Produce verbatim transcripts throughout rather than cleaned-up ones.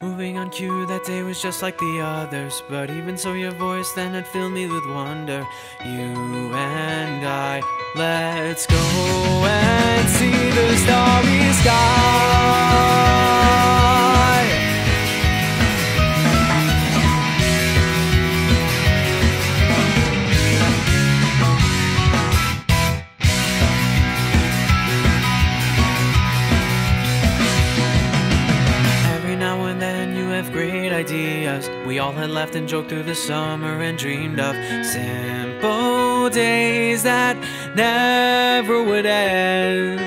Moving on cue, that day was just like the others, but even so your voice then had filled me with wonder. You and I, let's go and see the starry sky. Great ideas we all had laughed and joked through the summer and dreamed of simple days that never would end.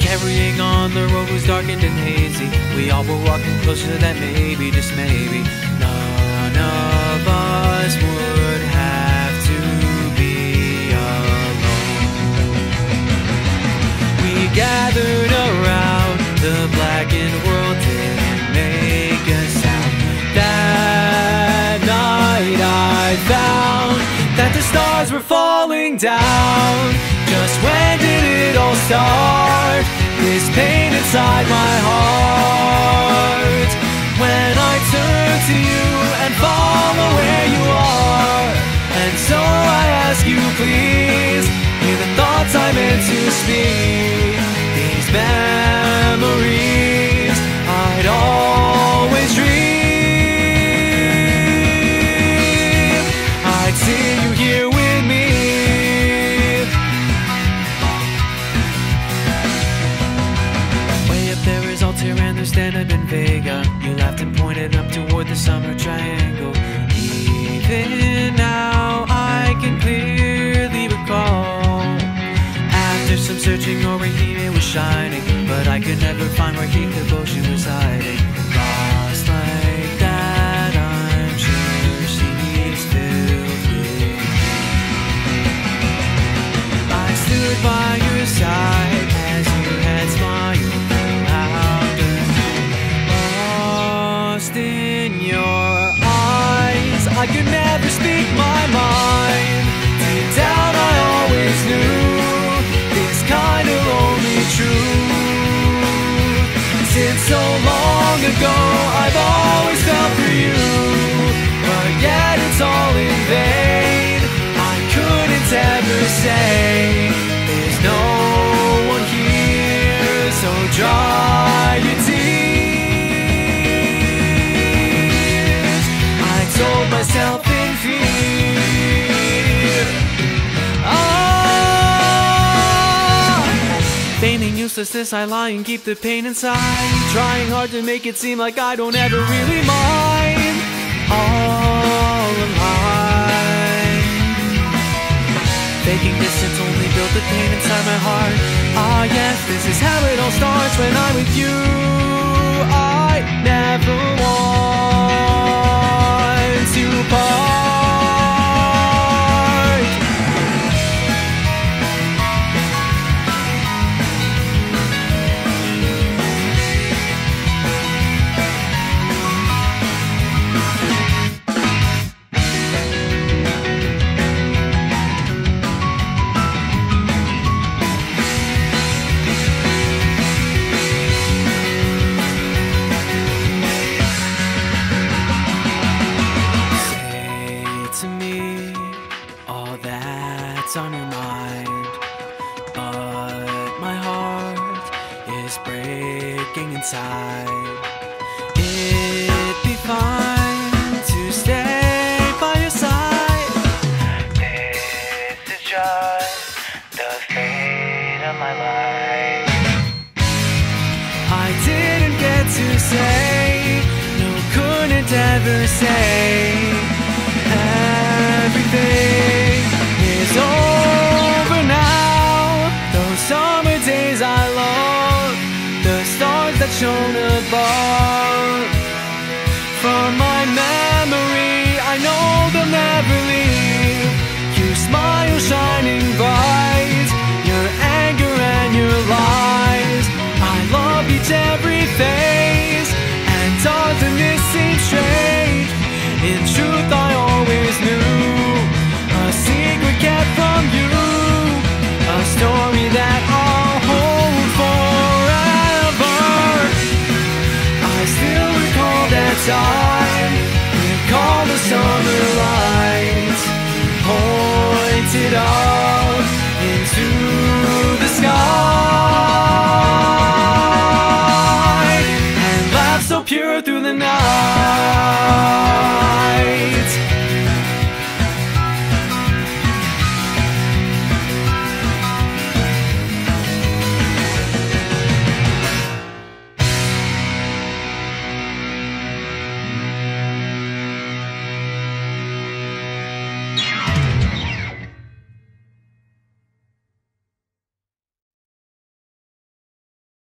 Carrying on, the road was darkened and hazy. We all were walking closer than maybe, just maybe, none of us would have to be alone. We gathered around, the blackened world didn't make a sound. That night I found that the stars were falling down. Just when did it all start? This pain inside my heart. When I turn to you and follow where you are. And so I ask you please, hear the thoughts I meant to speak. These memories I'd always dream. Standard in Vega, you laughed and pointed up toward the Summer Triangle. Even now I can clearly recall. After some searching, Orihime was shining, but I could never find where Hikoboshi was hiding. Lost like that, I'm sure she's filled with me. I stood by your side as you had smiled. In your eyes I could never speak my mind. Deep down I always knew this kind of only truth. Since so long ago I've always felt for you, but yet it's all in vain. I couldn't ever say there's no one here, so dry your tears. Sold myself in fear. Ah! Feigning uselessness, I lie and keep the pain inside. Trying hard to make it seem like I don't ever really mind. All of mine. Faking distance only built the pain inside my heart. Ah yes, this is how it all starts. When I'm with you, I never want to part. It's on your mind, but my heart is breaking inside. It'd be fine to stay by your side. This is just the fate of my life. I didn't get to say, no, couldn't ever say everything. It's over now. Those summer days I love, the stars that shone above. From my memory I know they'll never leave. Your smile shining bright, your anger and your lies. I love each every phase and doesn't this seem strange? In truth I always knew a secret kept from you, a story that I'll hold forever. I time, and all the summer lights pointed out into the sky, and laughed so pure through the night.